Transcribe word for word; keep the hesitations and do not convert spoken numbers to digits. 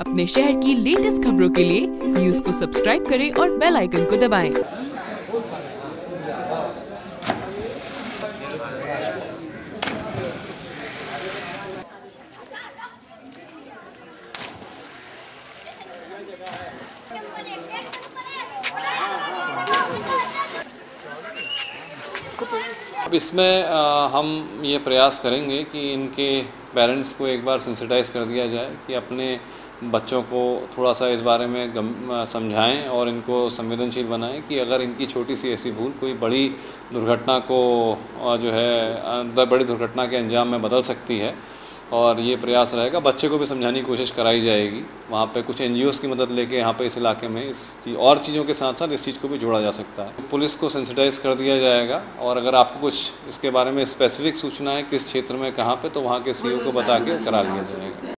अपने शहर की लेटेस्ट खबरों के लिए न्यूज़ को सब्सक्राइब करें और बेल आइकन को दबाएं। अब इसमें हम ये प्रयास करेंगे कि इनके पेरेंट्स को एक बार सेंसिटाइज कर दिया जाए कि अपने बच्चों को थोड़ा सा इस बारे में समझाएं और इनको संवेदनशील बनाएं कि अगर इनकी छोटी सी ऐसी भूल कोई बड़ी दुर्घटना को जो है बड़ी दुर्घटना के अंजाम में बदल सकती है। और ये प्रयास रहेगा, बच्चे को भी समझाने की कोशिश कराई जाएगी। वहाँ पे कुछ एनजीओस की मदद लेके यहाँ पे इस इलाके में इस चीज़ और चीज़ों के साथ साथ इस चीज़ को भी जोड़ा जा सकता है। पुलिस को सेंसिटाइज कर दिया जाएगा और अगर आपको कुछ इसके बारे में स्पेसिफिक सूचना है किस क्षेत्र में कहाँ पे, तो वहाँ के सीईओ को बता के करा दिया जाएगा।